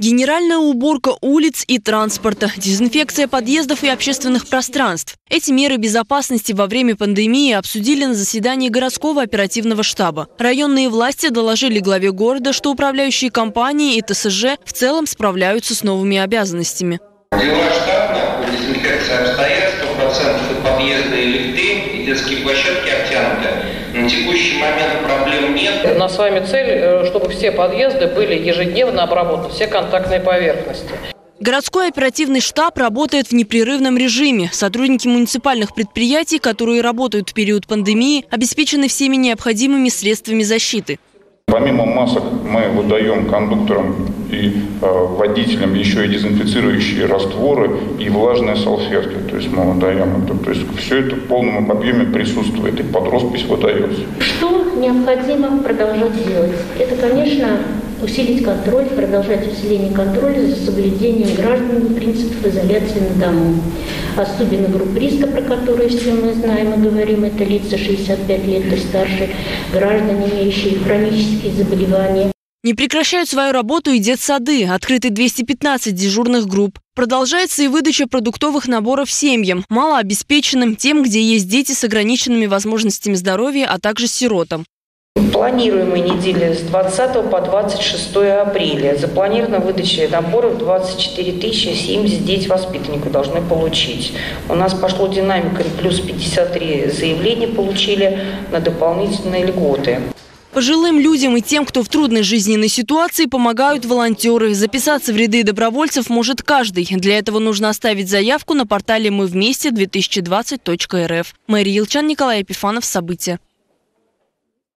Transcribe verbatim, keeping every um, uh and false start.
Генеральная уборка улиц и транспорта, дезинфекция подъездов и общественных пространств. Эти меры безопасности во время пандемии обсудили на заседании городского оперативного штаба. Районные власти доложили главе города, что управляющие компании и ТСЖ в целом справляются с новыми обязанностями. Дела штатна, дезинфекция обстоят, сто процентов подъезда и лифты, и детские площадки обтянуты. На текущий момент проблем нет. У нас с вами цель, чтобы все подъезды были ежедневно обработаны, все контактные поверхности. Городской оперативный штаб работает в непрерывном режиме. Сотрудники муниципальных предприятий, которые работают в период пандемии, обеспечены всеми необходимыми средствами защиты. Помимо масок мы выдаем кондукторам и водителям еще и дезинфицирующие растворы и влажные салфетки. То есть мы выдаем это. То есть все это в полном объеме присутствует и под роспись выдается. Что необходимо продолжать делать? Это, конечно, усилить контроль, продолжать усиление контроля за соблюдением гражданами принципов изоляции на дому. Особенно групп риска, про которые все мы знаем и говорим, это лица шестьдесят пять лет и старше, граждане, имеющие хронические заболевания. Не прекращают свою работу и детсады, открыты двести пятнадцать дежурных групп. Продолжается и выдача продуктовых наборов семьям, малообеспеченным, тем, где есть дети с ограниченными возможностями здоровья, а также сиротам. Планируемой недели с двадцатого по двадцать шестое апреля запланирована выдача наборов двадцать четыре тысячи семьдесят детей воспитанников должны получить. У нас пошло динамика, плюс пятьдесят три заявления получили на дополнительные льготы. Пожилым людям и тем, кто в трудной жизненной ситуации, помогают волонтеры. Записаться в ряды добровольцев может каждый. Для этого нужно оставить заявку на портале «Мы вместе две тысячи двадцать точка эр эф». Мэри Елчан, Николай Епифанов. События.